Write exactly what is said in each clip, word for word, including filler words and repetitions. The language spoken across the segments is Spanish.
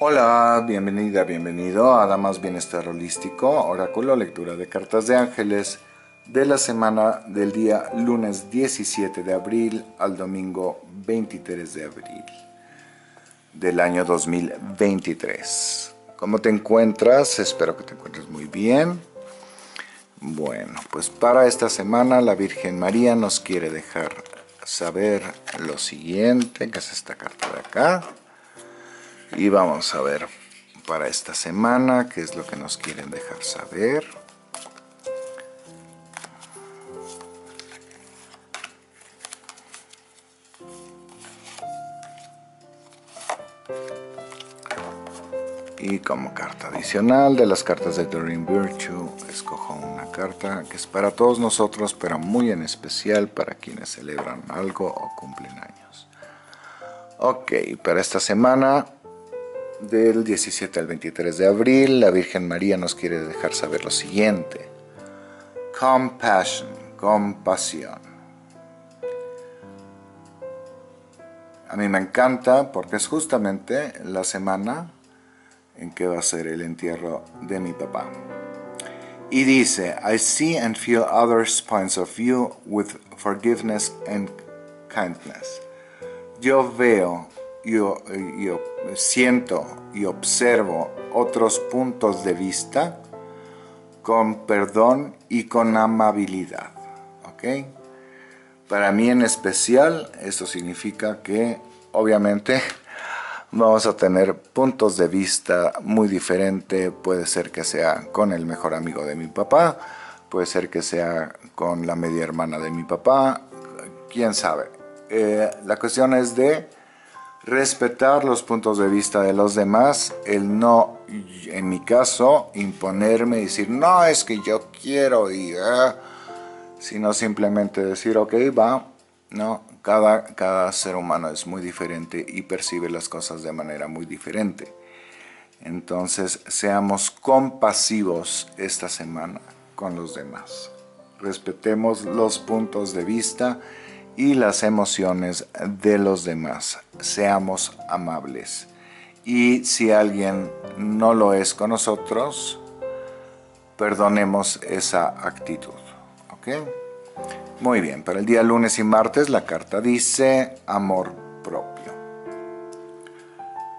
Hola, bienvenida, bienvenido a Adamas Bienestar Holístico, Oráculo, lectura de cartas de ángeles de la semana del día lunes diecisiete de abril al domingo veintitrés de abril del año dos mil veintitrés. ¿Cómo te encuentras? Espero que te encuentres muy bien. Bueno, pues para esta semana la Virgen María nos quiere dejar saber lo siguiente, que es esta carta de acá. Y vamos a ver para esta semana qué es lo que nos quieren dejar saber. Y como carta adicional de las cartas de Doreen Virtue, escojo una carta que es para todos nosotros, pero muy en especial para quienes celebran algo o cumplen años. Ok, para esta semana del diecisiete al veintitrés de abril, la Virgen María nos quiere dejar saber lo siguiente. Compassion, compasión. A mí me encanta porque es justamente la semana en que va a ser el entierro de mi papá. Y dice, I see and feel others' points of view with forgiveness and kindness. Yo veo Yo, yo siento y observo otros puntos de vista con perdón y con amabilidad. ¿Okay? Para mí en especial, esto significa que obviamente vamos a tener puntos de vista muy diferentes. Puede ser que sea con el mejor amigo de mi papá, puede ser que sea con la media hermana de mi papá, quién sabe. Eh, la cuestión es de respetar los puntos de vista de los demás, el no, en mi caso, imponerme y decir, no, es que yo quiero ir, eh, sino simplemente decir, ok, va, no, cada, cada ser humano es muy diferente y percibe las cosas de manera muy diferente. Entonces, seamos compasivos esta semana con los demás. Respetemos los puntos de vista y las emociones de los demás. Seamos amables. Y si alguien no lo es con nosotros, perdonemos esa actitud. ¿Okay? Muy bien, para el día lunes y martes la carta dice amor propio.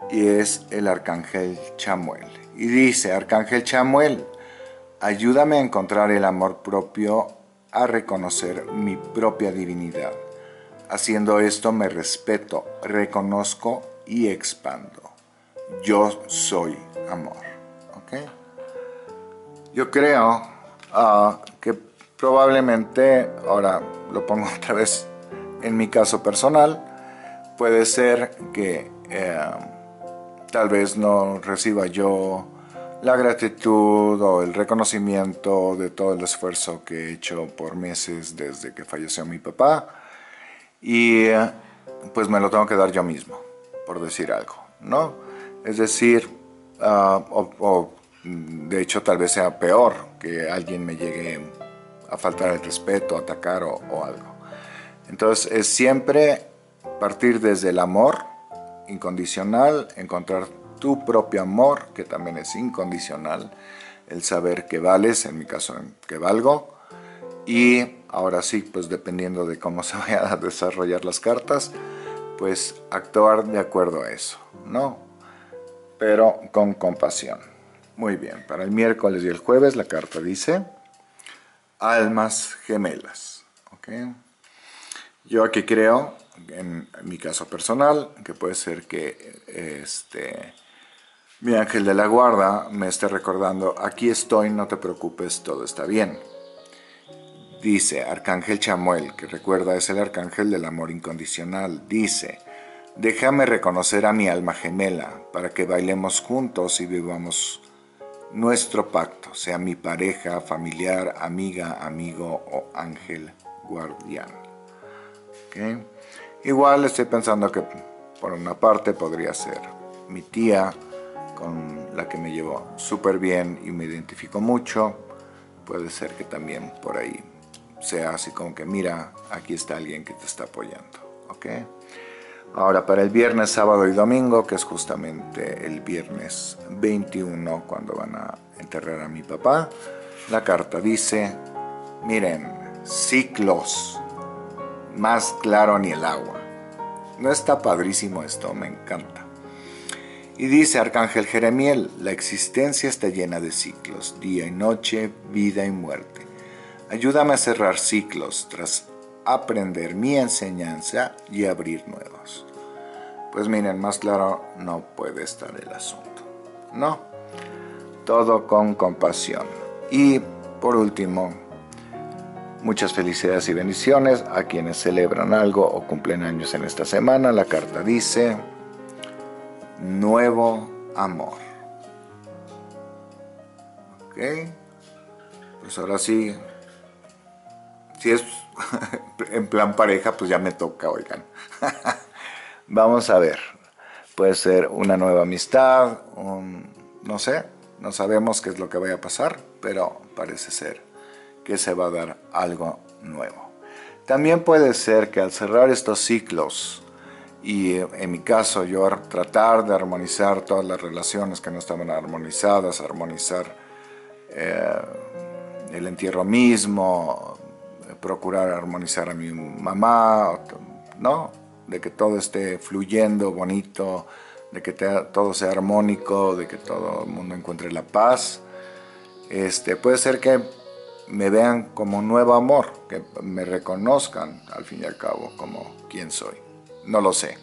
Y es el Arcángel Chamuel. Y dice, Arcángel Chamuel, ayúdame a encontrar el amor propio, a reconocer mi propia divinidad. Haciendo esto me respeto, reconozco y expando. Yo soy amor. ¿Okay? Yo creo uh, que probablemente, ahora lo pongo otra vez en mi caso personal, puede ser que eh, tal vez no reciba yo la gratitud o el reconocimiento de todo el esfuerzo que he hecho por meses desde que falleció mi papá. Y pues me lo tengo que dar yo mismo, por decir algo, ¿no? Es decir, uh, o, o, de hecho tal vez sea peor que alguien me llegue a faltar el respeto, atacar o, o algo. Entonces es siempre partir desde el amor incondicional, encontrar tu propio amor, que también es incondicional, el saber que vales, en mi caso que valgo, y ahora sí, pues dependiendo de cómo se vayan a desarrollar las cartas, pues actuar de acuerdo a eso, ¿no? Pero con compasión. Muy bien, para el miércoles y el jueves la carta dice almas gemelas. ¿Okay? Yo aquí creo, en mi caso personal, que puede ser que este, mi ángel de la guarda me esté recordando, aquí estoy, no te preocupes, todo está bien. Dice, Arcángel Chamuel, que recuerda es el arcángel del amor incondicional, dice, déjame reconocer a mi alma gemela para que bailemos juntos y vivamos nuestro pacto, sea mi pareja, familiar, amiga, amigo o ángel guardián. ¿Okay? Igual estoy pensando que por una parte podría ser mi tía, con la que me llevo súper bien y me identifico mucho, puede ser que también por ahí sea así como que mira, aquí está alguien que te está apoyando, ¿ok? Ahora, para el viernes, sábado y domingo, que es justamente el viernes veintiuno, cuando van a enterrar a mi papá, la carta dice, miren, ciclos, más claro ni el agua. No está padrísimo esto, me encanta. Y dice Arcángel Jeremiel, la existencia está llena de ciclos, día y noche, vida y muerte. Ayúdame a cerrar ciclos tras aprender mi enseñanza y abrir nuevos. Pues miren, más claro no puede estar el asunto, ¿no? Todo con compasión. Y por último, muchas felicidades y bendiciones a quienes celebran algo o cumplen años en esta semana. La carta dice, nuevo amor. Ok, pues ahora sí, si es en plan pareja, pues ya me toca, oigan. Vamos a ver. Puede ser una nueva amistad, un, no sé, no sabemos qué es lo que vaya a pasar, pero parece ser que se va a dar algo nuevo. También puede ser que al cerrar estos ciclos, y en mi caso yo tratar de armonizar todas las relaciones que no estaban armonizadas, armonizar eh, el entierro mismo, procurar armonizar a mi mamá, ¿no? De que todo esté fluyendo, bonito, de que te, todo sea armónico, de que todo el mundo encuentre la paz. Este, puede ser que me vean como nuevo amor, que me reconozcan al fin y al cabo como quien soy. No lo sé,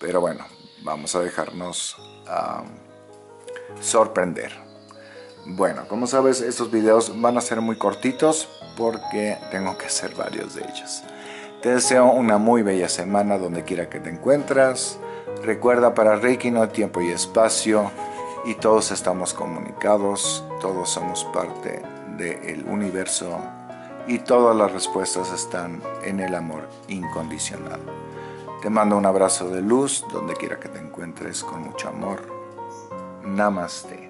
pero bueno, vamos a dejarnos um, sorprender. Bueno, como sabes, estos videos van a ser muy cortitos porque tengo que hacer varios de ellos. Te deseo una muy bella semana donde quiera que te encuentras. Recuerda, para Reiki no hay tiempo y espacio, y todos estamos comunicados, todos somos parte del universo y todas las respuestas están en el amor incondicional. Te mando un abrazo de luz donde quiera que te encuentres con mucho amor. Namaste.